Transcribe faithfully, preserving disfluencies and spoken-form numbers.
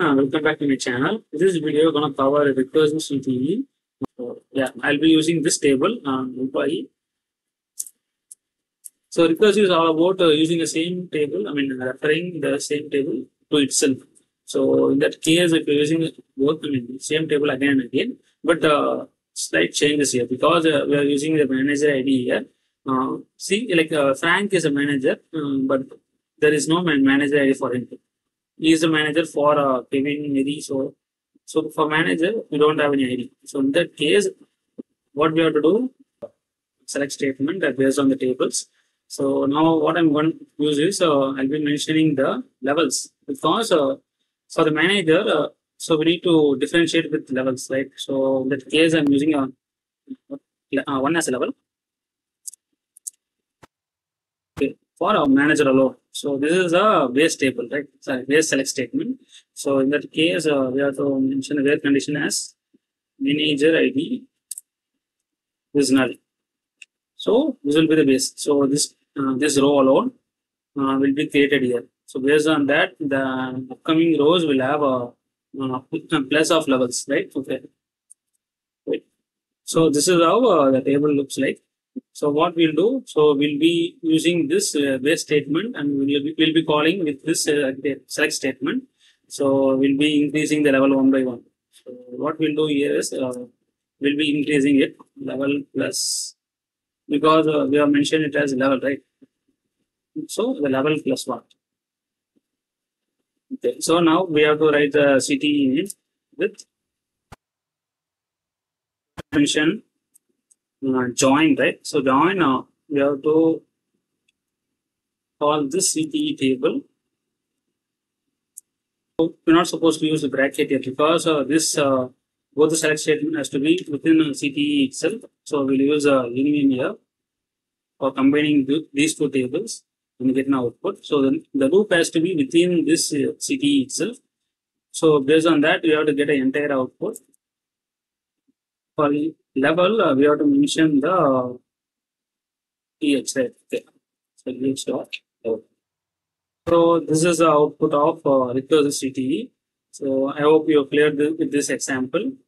Uh, welcome back to my channel. In this video, we're going to cover a recursive C T E. So, yeah, I'll be using this table. Um, so, recursive is all about uh, using the same table, I mean, referring the same table to itself. So, in that case, if you're using both, I mean, same table again and again, but uh, slight changes here because uh, we are using the manager I D here. Uh, see, like uh, Frank is a manager, um, but there is no manager I D for him. He is the manager for uh, Kevin, Nidhi, so so for manager, we don't have any I D. So in that case, what we have to do, select statement that based on the tables. So now what I'm going to use is, uh, I'll be mentioning the levels because uh, for the manager, uh, so we need to differentiate with levels, right? So in that case, I'm using a, uh, one as a level. Okay. For our manager alone. So this is a base table, right? Sorry, base select statement. So in that case, uh, we have to mention where condition as manager I D is null. So this will be the base. So this uh, this row alone uh, will be created here. So based on that, the upcoming rows will have a uh, plus of levels, right? Okay. Right. So this is how uh, the table looks like. So what we'll do, so we'll be using this uh, base statement and we'll be, we'll be calling with this uh, select statement. So we'll be increasing the level one by one. So what we'll do here is uh, we'll be increasing it level plus because uh, we have mentioned it as level, right? So the level plus one. Okay. So now we have to write the C T E name with mention. Uh, join, right? So join now uh, we have to call this C T E table. So we're not supposed to use the bracket here because uh, this uh, both the select statement has to be within uh, C T E itself. So we'll use a uh, union here for combining th these two tables and get an output. So then the loop has to be within this uh, C T E itself. So based on that, we have to get an entire output. For level, uh, we have to mention the uh, E X, right? Okay. So, E X dot. So, this is the output of uh, recursive C T E. So, I hope you have cleared this with this example.